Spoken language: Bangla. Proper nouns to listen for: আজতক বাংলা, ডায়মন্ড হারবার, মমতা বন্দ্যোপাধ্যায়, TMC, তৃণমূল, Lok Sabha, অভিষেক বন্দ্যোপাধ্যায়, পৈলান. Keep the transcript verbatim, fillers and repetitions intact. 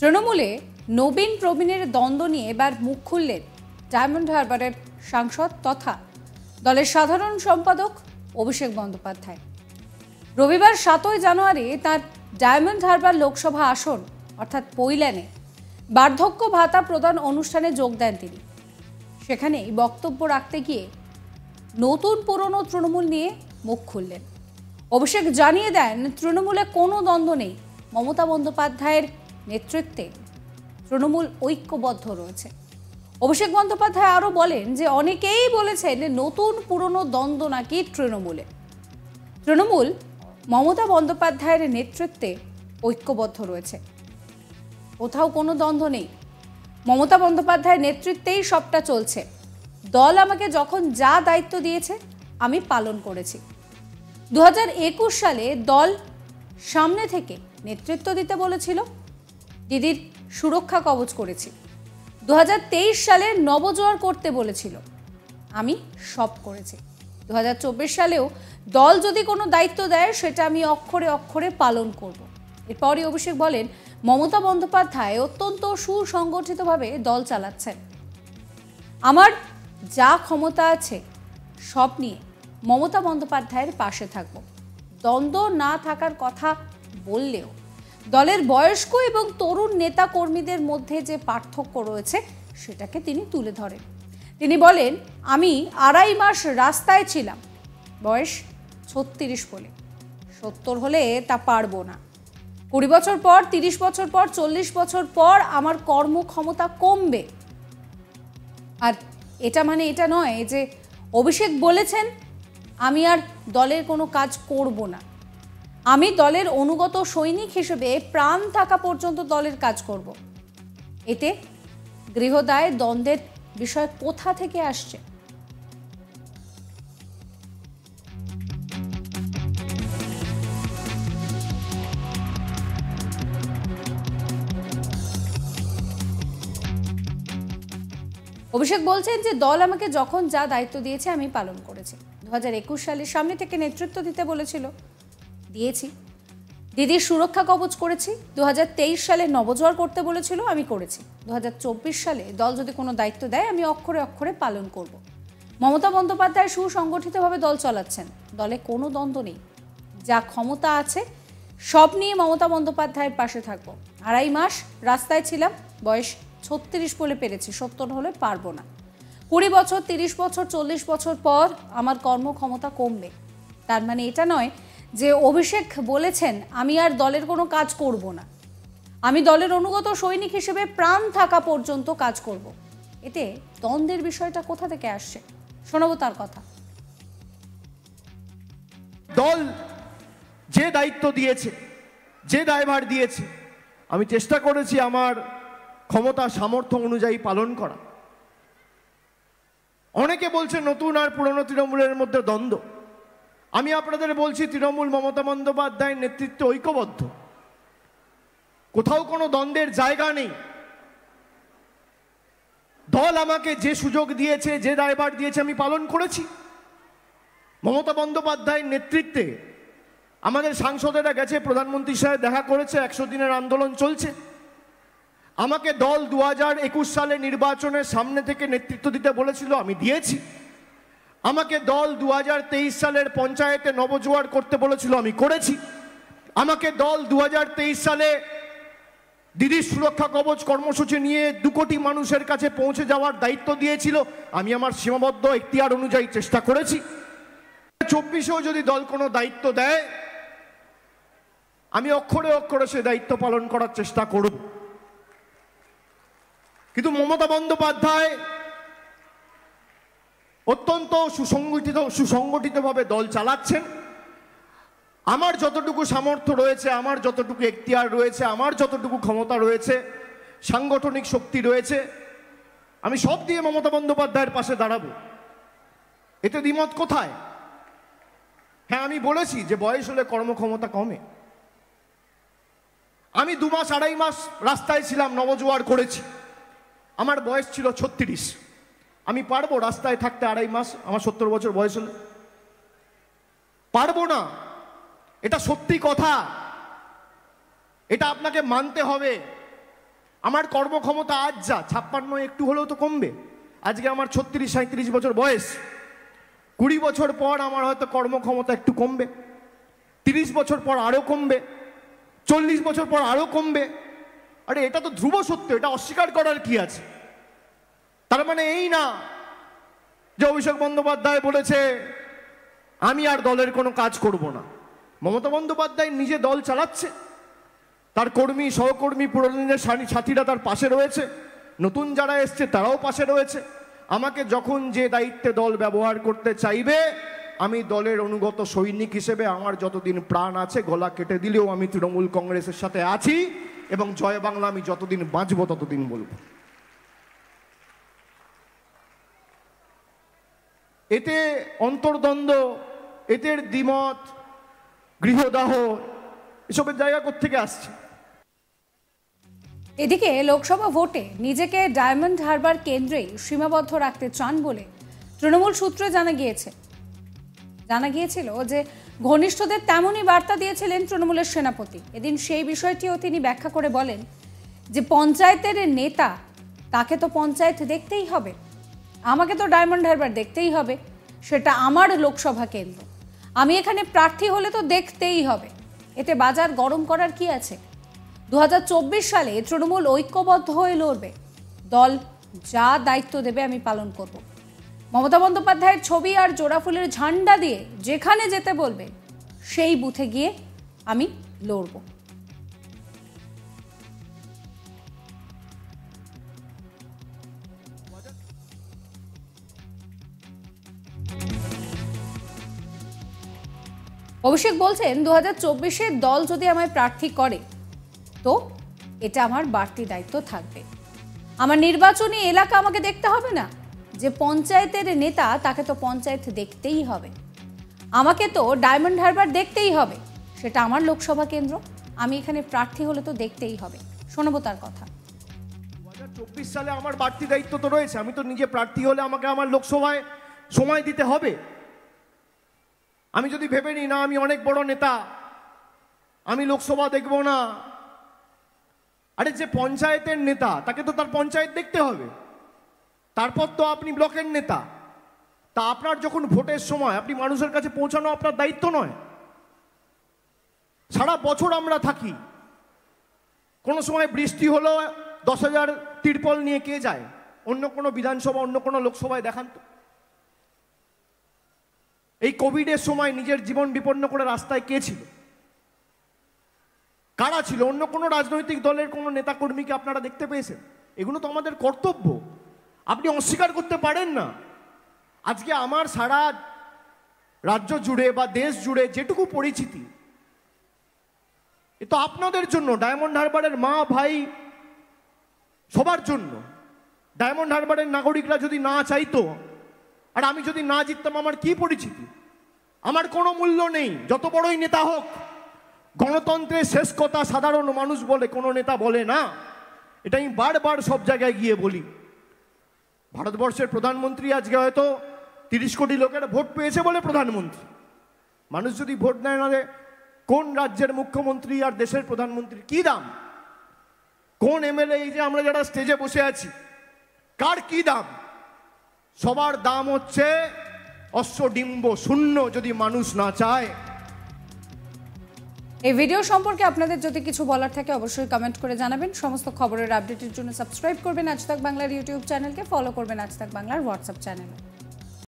তৃণমূলে নবীন প্রবীণের দ্বন্দ্ব নিয়ে এবার মুখ খুললেন ডায়মন্ড হারবারের সাংসদ তথা দলের সাধারণ সম্পাদক অভিষেক বন্দ্যোপাধ্যায়। রবিবার সাতই জানুয়ারি তার ডায়মন্ড হারবার লোকসভা আসন অর্থাৎ পৈলানে বার্ধক্য ভাতা প্রদান অনুষ্ঠানে যোগ দেন তিনি। সেখানে বক্তব্য রাখতে গিয়ে নতুন পুরনো তৃণমূল নিয়ে মুখ খুললেন। অভিষেক জানিয়ে দেন, তৃণমূলে কোনো দ্বন্দ্ব নেই, মমতা বন্দ্যোপাধ্যায়ের নেতৃত্বে তৃণমূল ঐক্যবদ্ধ রয়েছে। অভিষেক বন্দ্যোপাধ্যায় আরও বলেন যে অনেকেই বলেছেন নতুন পুরনো দ্বন্দ্ব নাকি তৃণমূলে, তৃণমূল মমতা বন্দ্যোপাধ্যায়ের নেতৃত্বে ঐক্যবদ্ধ রয়েছে, কোথাও কোনো দ্বন্দ্ব নেই, মমতা বন্দ্যোপাধ্যায়ের নেতৃত্বেই সবটা চলছে, দল আমাকে যখন যা দায়িত্ব দিয়েছে আমি পালন করেছি। দু হাজার একুশ সালে দল সামনে থেকে নেতৃত্ব দিতে বলেছিল, দিদির সুরক্ষা কবচ করেছি, দু হাজার তেইশ সালে নবজোয়ার করতে বলেছিল, আমি সব করেছি, দু হাজার চব্বিশ সালেও দল যদি কোনো দায়িত্ব দেয় সেটা আমি অক্ষরে অক্ষরে পালন করব। এরপরই অভিষেক বলেন, মমতা বন্দ্যোপাধ্যায় অত্যন্ত সুসংগঠিতভাবে দল চালাচ্ছেন, আমার যা ক্ষমতা আছে সব নিয়ে মমতা বন্দ্যোপাধ্যায়ের পাশে থাকব। দ্বন্দ্ব না থাকার কথা বললেও দলের বয়স্ক এবং তরুণ নেতা কর্মীদের মধ্যে যে পার্থক্য রয়েছে সেটাকে তিনি তুলে ধরেন। তিনি বলেন, আমি আড়াই মাস রাস্তায় ছিলাম, বয়স ছত্রিশ বলে, সত্তর হলে তা পারবো না, কুড়ি বছর পর, তিরিশ বছর পর, চল্লিশ বছর পর আমার কর্মক্ষমতা কমবে। আর এটা মানে এটা নয় যে অভিষেক বলেছেন আমি আর দলের কোনো কাজ করব না, আমি দলের অনুগত সৈনিক হিসেবে প্রাণ থাকা পর্যন্ত দলের কাজ করব। এতে গৃহদায় দ্বন্দ্বের বিষয় কোথা থেকে আসছে? অভিষেক বলছেন যে দল আমাকে যখন যা দায়িত্ব দিয়েছে আমি পালন করেছি, দু হাজার একুশ সালের সামনে থেকে নেতৃত্ব দিতে বলেছিল, দিয়েছি, দিদির সুরক্ষা কবচ করেছি, দু হাজার তেইশ সালে নবজোয়ার করতে বলেছিল, আমি করেছি, দু হাজার চব্বিশ সালে দল যদি কোনো দায়িত্ব দেয় আমি অক্ষরে অক্ষরে পালন করব। মমতা বন্দ্যোপাধ্যায় সুসংগঠিতভাবে দল চালাচ্ছেন, দলে কোনো দ্বন্দ্ব নেই, যা ক্ষমতা আছে সব নিয়ে মমতা বন্দ্যোপাধ্যায়ের পাশে থাকব। আড়াই মাস রাস্তায় ছিলাম, বয়স ছত্রিশ বলে পেরেছি, সত্তর হলে পারবো না, কুড়ি বছর, তিরিশ বছর, চল্লিশ বছর পর আমার কর্মক্ষমতা কমবে। তার মানে এটা নয় যে অভিষেক বলেছেন আমি আর দলের কোনো কাজ করব না, আমি দলের অনুগত সৈনিক হিসেবে প্রাণ থাকা পর্যন্ত কাজ করব। এতে দ্বন্দ্বের বিষয়টা কোথা থেকে আসছে শোনাবো তার কথা। দল যে দায়িত্ব দিয়েছে, যে দায়ভার দিয়েছে, আমি চেষ্টা করেছি আমার ক্ষমতা সামর্থ্য অনুযায়ী পালন করা। অনেকে বলছে নতুন আর পুরনো তৃণমূলের মধ্যে দ্বন্দ্ব, আমি আপনাদের বলছি তৃণমূল মমতা বন্দ্যোপাধ্যায়ের নেতৃত্বে ঐক্যবদ্ধ, কোথাও কোনো দ্বন্দ্বের জায়গা নেই। দল আমাকে যে সুযোগ দিয়েছে, যে দায়ভার দিয়েছে আমি পালন করেছি। মমতা বন্দ্যোপাধ্যায়ের নেতৃত্বে আমাদের সাংসদেরা গেছে, প্রধানমন্ত্রী সাহেব দেখা করেছে, একশো দিনের আন্দোলন চলছে। আমাকে দল দু হাজার একুশ সালে নির্বাচনের সামনে থেকে নেতৃত্ব দিতে বলেছিল, আমি দিয়েছি। আমাকে দল দু হাজার তেইশ সালের পঞ্চায়েতে নবজোয়ার করতে বলেছিল, আমি করেছি। আমাকে দল দু হাজার তেইশ সালে দিদির সুরক্ষা কবচ কর্মসূচি নিয়ে দু কোটি মানুষের কাছে পৌঁছে যাওয়ার দায়িত্ব দিয়েছিল, আমি আমার সীমাবদ্ধ এখতিয়ার অনুযায়ী চেষ্টা করেছি। চব্বিশেও যদি দল কোনো দায়িত্ব দেয় আমি অক্ষরে অক্ষরে সে দায়িত্ব পালন করার চেষ্টা করব। কিন্তু মমতা বন্দ্যোপাধ্যায় অত্যন্ত সুসংগঠিত সুসংগঠিতভাবে দল চালাচ্ছেন। আমার যতটুকু সামর্থ্য রয়েছে, আমার যতটুকু এখতিয়ার রয়েছে, আমার যতটুকু ক্ষমতা রয়েছে, সাংগঠনিক শক্তি রয়েছে, আমি সব দিয়ে মমতা বন্দ্যোপাধ্যায়ের পাশে দাঁড়াবো, এতে দ্বিমত কোথায়? হ্যাঁ, আমি বলেছি যে বয়স হলে কর্মক্ষমতা কমে, আমি দু মাস আড়াই মাস রাস্তায় ছিলাম, নবজোয়ার করেছি, আমার বয়স ছিল ছত্রিশ, আমি পারবো রাস্তায় থাকতে আড়াই মাস, আমার সত্তর বছর বয়স হলে পারবো না, এটা সত্যি কথা, এটা আপনাকে মানতে হবে। আমার কর্মক্ষমতা আজ যা ছাপ্পান্ন একটু হলেও তো কমবে। আজকে আমার ছত্রিশ সাঁত্রিশ বছর বয়স, কুড়ি বছর পর আমার হয়তো কর্মক্ষমতা একটু কমবে, তিরিশ বছর পর আরও কমবে, চল্লিশ বছর পর আরও কমবে। আরে এটা তো ধ্রুব সত্য, এটা অস্বীকার করার কি আছে? তার মানে এই না যে অভিষেক বন্দ্যোপাধ্যায় বলেছে আমি আর দলের কোনো কাজ করব না। মমতা বন্দ্যোপাধ্যায় নিজে দল চালাচ্ছে, তার কর্মী সহকর্মী পুরোদিনের সাথীরা তার পাশে রয়েছে, নতুন যারা এসছে তারাও পাশে রয়েছে। আমাকে যখন যে দায়িত্বে দল ব্যবহার করতে চাইবে, আমি দলের অনুগত সৈনিক হিসেবে আমার যতদিন প্রাণ আছে গলা কেটে দিলেও আমি তৃণমূল কংগ্রেসের সাথে আছি, এবং জয় বাংলা আমি যতদিন বাঁচব ততদিন বলব। এতে অন্তর্দ্বন্দ্ব, এতে দ্বিমত, গৃহদাহ, এসবের জায়গা কোত্থেকে আসছে? এদিকে লোকসভা ভোটে নিজেকে ডায়মন্ড হারবার কেন্দ্রেই সীমাবদ্ধ রাখতে চান বলে তৃণমূল সূত্রে জানা গিয়েছে জানা গিয়েছিল যে ঘনিষ্ঠদের তেমনই বার্তা দিয়েছিলেন তৃণমূলের সেনাপতি। এদিন সেই বিষয়টিও তিনি ব্যাখ্যা করে বলেন যে পঞ্চায়েতের নেতা, তাকে তো পঞ্চায়েত দেখতেই হবে, আমাকে তো ডায়মন্ড হারবার দেখতেই হবে, সেটা আমার লোকসভা কেন্দ্র, আমি এখানে প্রার্থী হলে তো দেখতেই হবে। এতে বাজার গরম করার কি আছে? দু হাজার চব্বিশ সালে তৃণমূল ঐক্যবদ্ধ হয়ে লড়বে, দল যা দায়িত্ব দেবে আমি পালন করব। মমতা বন্দ্যোপাধ্যায়ের ছবি আর জোড়াফুলের ঝান্ডা দিয়ে যেখানে যেতে বলবে সেই বুথে গিয়ে আমি লড়ব। অভিষেক বলছেন দু হাজার চব্বিশে দল যদি আমায় প্রার্থী করে তো এটা আমার বাড়তি দায়িত্ব থাকবে, আমার নির্বাচনী এলাকা আমাকে দেখতে হবে না। যে পঞ্চায়েতের নেতা তাকে তো পঞ্চায়েত দেখতেই হবে, আমাকে তো ডায়মন্ড হারবার দেখতেই হবে, সেটা আমার লোকসভা কেন্দ্র, আমি এখানে প্রার্থী হলে তো দেখতেই হবে। শোনাবো তার কথা। চব্বিশ সালে আমার বাড়তি দায়িত্ব তো রয়েছে, আমি তো নিজে প্রার্থী হলে আমাকে আমার লোকসভায় সময় দিতে হবে। আমি যদি ভেবে নিই না আমি অনেক বড় নেতা, আমি লোকসভা দেখব না, আরে যে পঞ্চায়েতের নেতা তাকে তো তার পঞ্চায়েত দেখতে হবে, তারপর তো আপনি ব্লকের নেতা, তা আপনার যখন ভোটের সময় আপনি মানুষের কাছে পৌঁছানো আপনার দায়িত্ব নয়? সারা বছর আমরা থাকি, কোনো সময় বৃষ্টি হলো দশ হাজার তিরপল নিয়ে কে যায়? অন্য কোনো বিধানসভা, অন্য কোনো লোকসভায় দেখান তো। এই কোভিডের সময় নিজের জীবন বিপন্ন করে রাস্তায় কে ছিল, কারা ছিল? অন্য কোনো রাজনৈতিক দলের কোনো নেতাকর্মীকে আপনারা দেখতে পেয়েছেন? এগুলো তো আমাদের কর্তব্য, আপনি অস্বীকার করতে পারেন না। আজকে আমার সারা রাজ্য জুড়ে বা দেশ জুড়ে যেটুকু পরিচিতি, এ তো আপনাদের জন্য, ডায়মন্ড হারবারের মা ভাই সবার জন্য। ডায়মন্ড হারবারের নাগরিকরা যদি না চাইতো আর আমি যদি না জিততাম আমার কি পরিচিতি? আমার কোনো মূল্য নেই, যত বড়ই নেতা হোক। গণতন্ত্রের শেষ কথা সাধারণ মানুষ বলে, কোনো নেতা বলে না। এটা আমি বারবার সব জায়গায় গিয়ে বলি। ভারতবর্ষের প্রধানমন্ত্রী আজকে হয়তো তিরিশ কোটি লোকের ভোট পেয়েছে বলে প্রধানমন্ত্রী। মানুষ যদি ভোট নেয় না, কোন রাজ্যের মুখ্যমন্ত্রী আর দেশের প্রধানমন্ত্রীর কি দাম? কোন এমএলএ, এই যে আমরা যারা স্টেজে বসে আছি, কার কি দাম? সবার দাম হচ্ছে অশ্বডিম্ব শূন্য যদি মানুষ না চায়। এই ভিডিও সম্পর্কে আপনাদের যদি কিছু বলার থাকে অবশ্যই কমেন্ট করে জানাবেন। সমস্ত খবরের আপডেটের জন্য সাবস্ক্রাইব করবেন আজ তাক বাংলার ইউটিউব চ্যানেলকে, ফলো করবেন আজ তাক বাংলার হোয়াটসঅ্যাপ চ্যানেল।